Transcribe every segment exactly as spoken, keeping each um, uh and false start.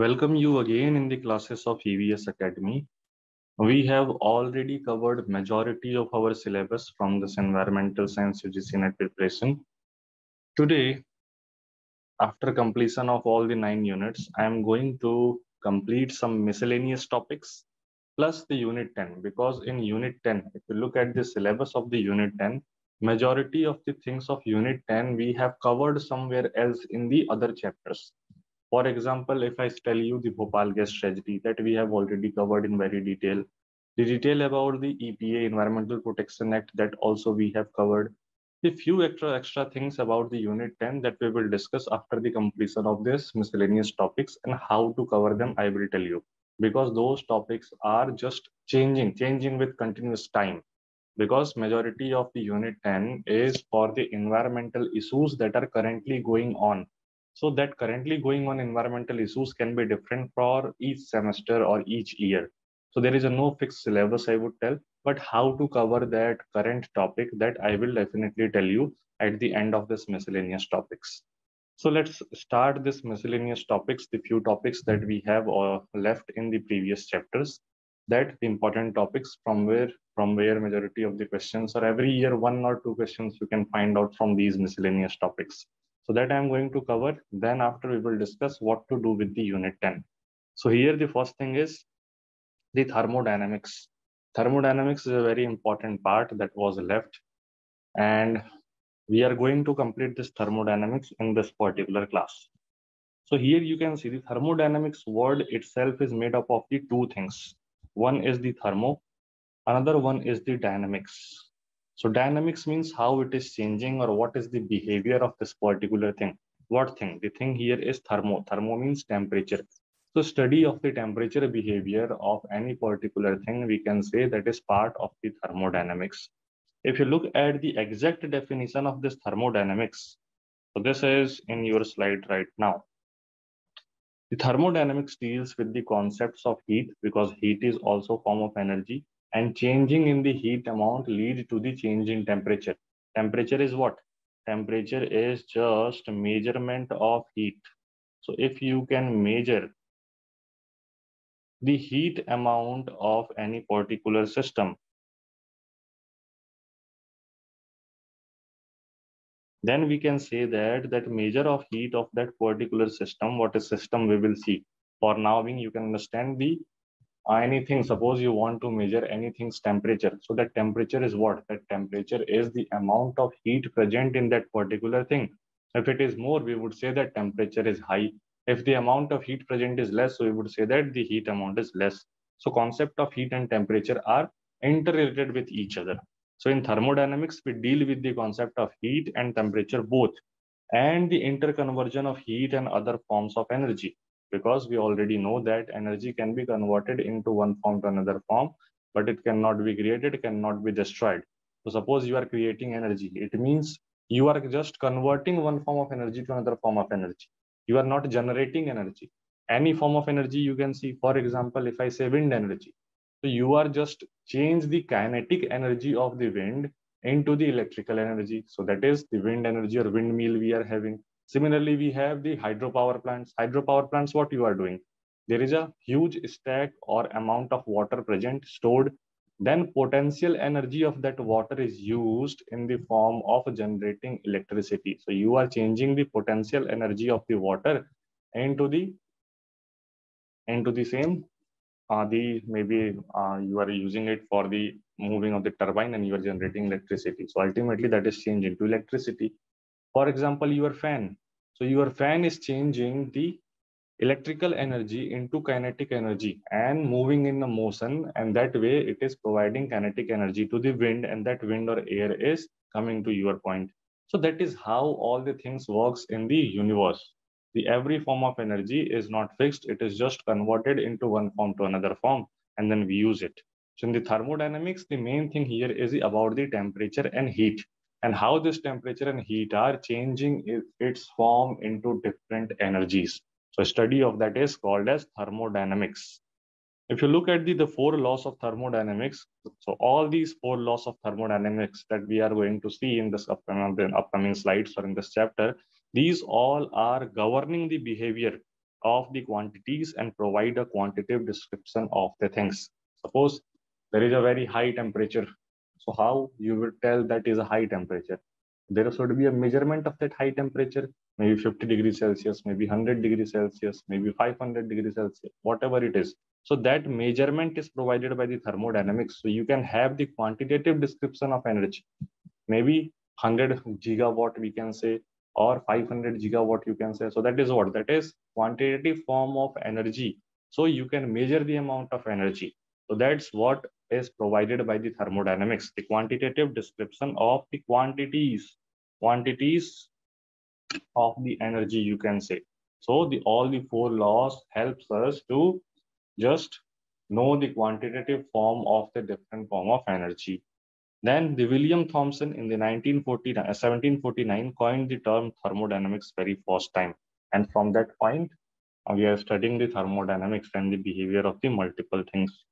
Welcome you again in the classes of E V S Academy. We have already covered majority of our syllabus from this environmental science U G C net preparation. Today, after completion of all the nine units, I am going to complete some miscellaneous topics plus the unit ten, because in unit ten, if you look at the syllabus of the unit ten, majority of the things of unit ten we have covered somewhere else in the other chapters. For example, if I tell you the Bhopal gas tragedy, that we have already covered in very detail. The detail about the E P A, Environmental Protection Act, that also we have covered. The few extra, extra things about the unit ten that we will discuss after the completion of this miscellaneous topics, and how to cover them, I will tell you. Because those topics are just changing, changing with continuous time. Because majority of the unit ten is for the environmental issues that are currently going on. So that currently going on environmental issues can be different for each semester or each year. So there is a no fixed syllabus, I would tell, but how to cover that current topic, that I will definitely tell you at the end of this miscellaneous topics. So let's start this miscellaneous topics, the few topics that we have uh, left in the previous chapters, that the important topics from where, from where majority of the questions are every year, one or two questions you can find out from these miscellaneous topics. So that I'm going to cover. Then after we will discuss what to do with the unit ten. So here the first thing is the thermodynamics. Thermodynamics is a very important part that was left. And we are going to complete this thermodynamics in this particular class. So here you can see the thermodynamics word itself is made up of the two things. One is the thermo, another one is the dynamics. So dynamics means how it is changing or what is the behavior of this particular thing. What thing? The thing here is thermo. Thermo means temperature. So study of the temperature behavior of any particular thing, we can say that is part of the thermodynamics. If you look at the exact definition of this thermodynamics, so this is in your slide right now. The thermodynamics deals with the concepts of heat, because heat is also a form of energy. And changing in the heat amount leads to the change in temperature. Temperature is what? Temperature is just measurement of heat. So if you can measure the heat amount of any particular system, then we can say that that measure of heat of that particular system, what is system we will see. For now, you can understand the anything. Suppose you want to measure anything's temperature. So that temperature is what? That temperature is the amount of heat present in that particular thing. If it is more, we would say that temperature is high. If the amount of heat present is less, so we would say that the heat amount is less. So concept of heat and temperature are interrelated with each other. So in thermodynamics, we deal with the concept of heat and temperature both, and the interconversion of heat and other forms of energy. Because we already know that energy can be converted into one form to another form, but it cannot be created, cannot be destroyed. So suppose you are creating energy. It means you are just converting one form of energy to another form of energy. You are not generating energy. Any form of energy you can see, for example, if I say wind energy. So you are just change the kinetic energy of the wind into the electrical energy. So that is the wind energy or windmill we are having. Similarly, we have the hydropower plants. Hydropower plants, what you are doing? There is a huge stack or amount of water present, stored. Then potential energy of that water is used in the form of generating electricity. So you are changing the potential energy of the water into the, into the same. Uh, the, maybe uh, you are using it for the moving of the turbine and you are generating electricity. So ultimately that is changed into electricity. For example, your fan. So your fan is changing the electrical energy into kinetic energy and moving in a motion, and that way it is providing kinetic energy to the wind, and that wind or air is coming to your point. So that is how all the things works in the universe. The every form of energy is not fixed. It is just converted into one form to another form, and then we use it. So in the thermodynamics, the main thing here is about the temperature and heat, and how this temperature and heat are changing its form into different energies. So study of that is called as thermodynamics. If you look at the, the four laws of thermodynamics, so all these four laws of thermodynamics that we are going to see in this upcoming, upcoming slides or in this chapter, these all are governing the behavior of the quantities and provide a quantitative description of the things. Suppose there is a very high temperature. So how you will tell that is a high temperature? There should be a measurement of that high temperature, maybe fifty degrees Celsius, maybe one hundred degrees Celsius, maybe five hundred degrees Celsius, whatever it is. So that measurement is provided by the thermodynamics. So you can have the quantitative description of energy, maybe one hundred gigawatt we can say, or five hundred gigawatt you can say. So that is what? That is quantitative form of energy. So you can measure the amount of energy. So that's what is provided by the thermodynamics, the quantitative description of the quantities, quantities of the energy you can say. So the all the four laws helps us to just know the quantitative form of the different form of energy. Then the William Thompson in the seventeen forty-nine coined the term thermodynamics very first time. And from that point, we are studying the thermodynamics and the behavior of the multiple things.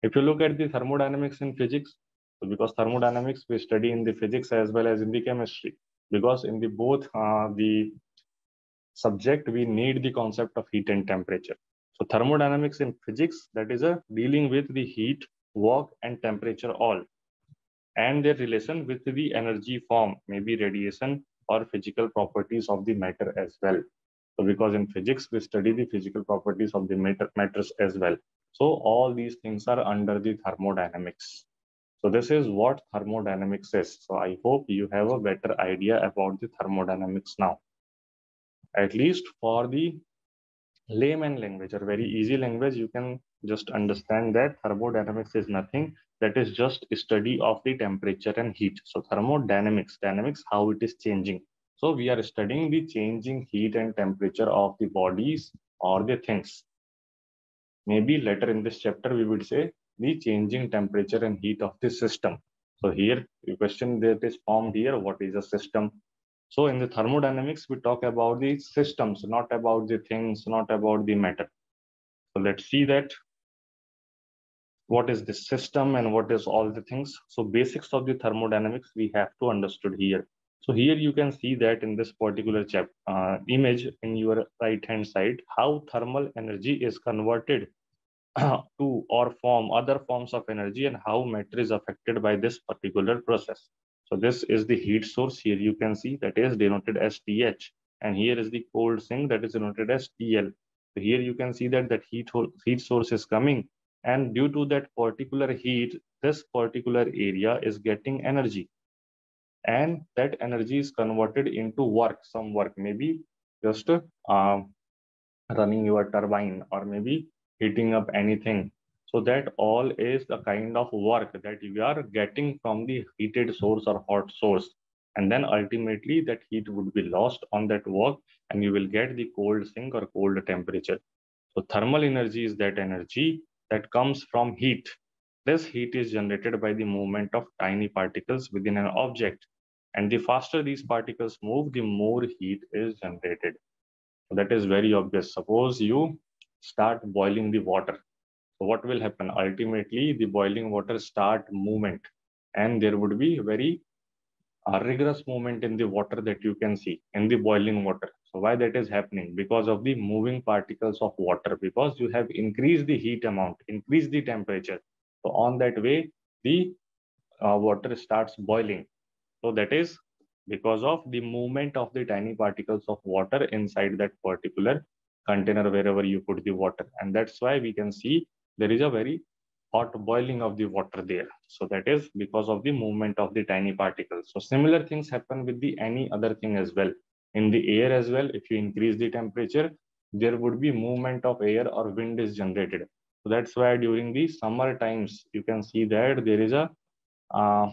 If you look at the thermodynamics in physics, so because thermodynamics we study in the physics as well as in the chemistry, because in the both uh, the subject, we need the concept of heat and temperature. So thermodynamics in physics, that is a dealing with the heat, work and temperature all, and their relation with the energy form, maybe radiation or physical properties of the matter as well. So because in physics, we study the physical properties of the matter matters as well. So all these things are under the thermodynamics. So this is what thermodynamics is. So I hope you have a better idea about the thermodynamics now. At least for the layman language or very easy language, you can just understand that thermodynamics is nothing. That is just a study of the temperature and heat. So thermodynamics, dynamics, how it is changing. So we are studying the changing heat and temperature of the bodies or the things. Maybe later in this chapter, we would say the changing temperature and heat of the system. So here, the question that is formed here, what is a system? So in the thermodynamics, we talk about the systems, not about the things, not about the matter. So let's see that. What is the system and what is all the things? So basics of the thermodynamics we have to understood here. So here you can see that in this particular chapter, uh, image in your right hand side, how thermal energy is converted to or form other forms of energy and how matter is affected by this particular process. So this is the heat source. Here you can see that is denoted as T H, and here is the cold sink that is denoted as T L. So here you can see that that heat, heat source is coming. And due to that particular heat, this particular area is getting energy. And that energy is converted into work, some work, maybe just uh, running your turbine or maybe heating up anything. So that all is the kind of work that you are getting from the heated source or hot source. And then ultimately that heat would be lost on that work and you will get the cold sink or cold temperature. So thermal energy is that energy that comes from heat. This heat is generated by the movement of tiny particles within an object. And the faster these particles move, the more heat is generated. So that is very obvious. Suppose you start boiling the water. So what will happen? Ultimately, the boiling water start movement. And there would be very uh, rigorous movement in the water that you can see in the boiling water. So why that is happening? Because of the moving particles of water, because you have increased the heat amount, increased the temperature. So on that way, the uh, water starts boiling. So that is because of the movement of the tiny particles of water inside that particular container, wherever you put the water. And that's why we can see there is a very hot boiling of the water there. So that is because of the movement of the tiny particles. So similar things happen with the any other thing as well. In the air as well, if you increase the temperature, there would be movement of air or wind is generated. So that's why during the summer times, you can see that there is a uh,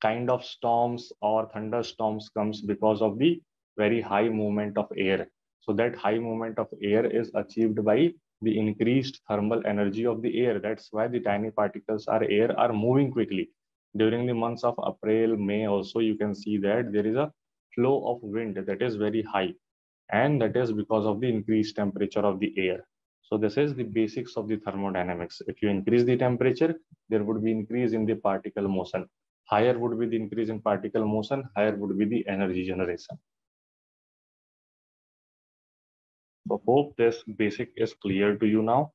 kind of storms or thunderstorms comes because of the very high movement of air. So that high movement of air is achieved by the increased thermal energy of the air. That's why the tiny particles or air are moving quickly. During the months of April, May also, you can see that there is a flow of wind that is very high, and that is because of the increased temperature of the air. So this is the basics of the thermodynamics. If you increase the temperature, there would be increase in the particle motion. Higher would be the increase in particle motion, higher would be the energy generation. So hope this basic is clear to you now.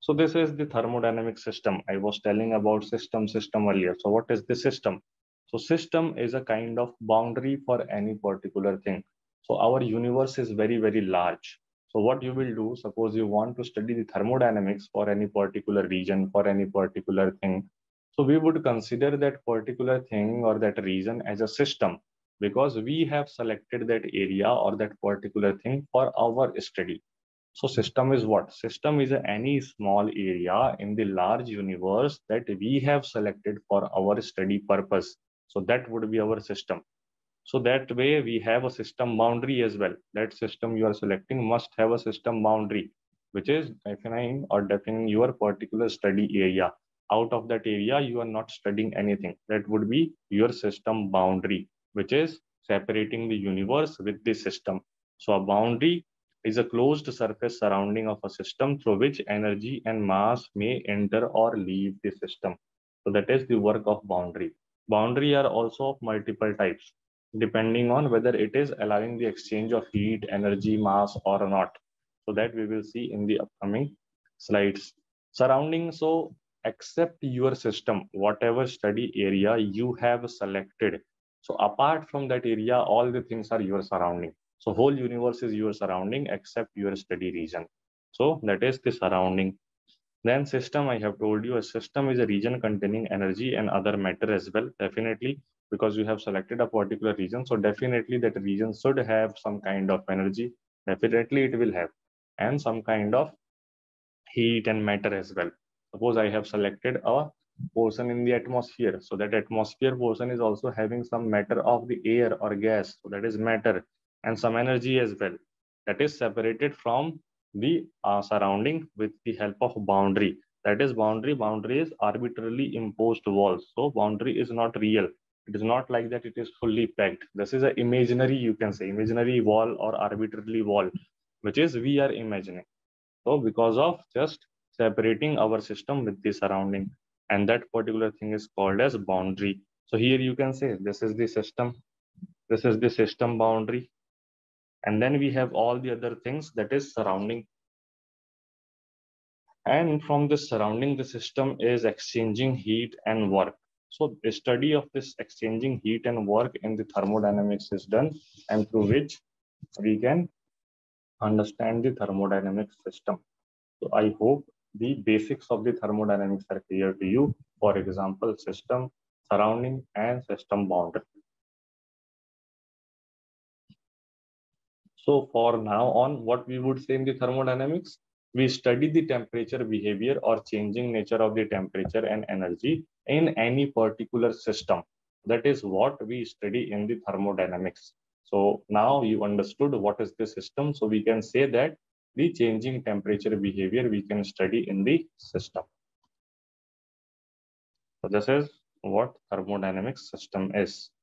So this is the thermodynamic system. I was telling about system system earlier. So what is the system? So system is a kind of boundary for any particular thing. So our universe is very, very large. So what you will do, suppose you want to study the thermodynamics for any particular region, for any particular thing. So we would consider that particular thing or that region as a system, because we have selected that area or that particular thing for our study. So system is what? System is any small area in the large universe that we have selected for our study purpose. So that would be our system. So that way we have a system boundary as well. That system you are selecting must have a system boundary, which is defining or defining your particular study area. Out of that area, you are not studying anything. That would be your system boundary, which is separating the universe with the system. So a boundary is a closed surface surrounding of a system through which energy and mass may enter or leave the system. So that is the work of boundary. Boundary are also of multiple types, depending on whether it is allowing the exchange of heat, energy, mass or not. So that we will see in the upcoming slides. Surrounding, so except your system, whatever study area you have selected. So apart from that area, all the things are your surrounding. So whole universe is your surrounding except your study region. So that is the surrounding. Then system, I have told you, a system is a region containing energy and other matter as well. Definitely, because you have selected a particular region. So definitely that region should have some kind of energy. Definitely it will have. And some kind of heat and matter as well. Suppose I have selected a portion in the atmosphere. So that atmosphere portion is also having some matter of the air or gas. So that is matter. And some energy as well that is separated from the uh, surrounding with the help of boundary. That is boundary. Boundary is arbitrarily imposed walls. So boundary is not real. It is not like that it is fully pegged. This is an imaginary, you can say, imaginary wall or arbitrarily wall, which is we are imagining. So because of just separating our system with the surrounding, and that particular thing is called as boundary. So here you can say this is the system. This is the system boundary. And then we have all the other things that is surrounding. And from the surrounding, the system is exchanging heat and work. So the study of this exchanging heat and work in the thermodynamics is done, and through which we can understand the thermodynamic system. So I hope the basics of the thermodynamics are clear to you. For example, system, surrounding, and system boundary. So for now on, what we would say in the thermodynamics, we study the temperature behavior or changing nature of the temperature and energy in any particular system. That is what we study in the thermodynamics. So now you understood what is the system. So we can say that the changing temperature behavior we can study in the system. So this is what thermodynamic system is.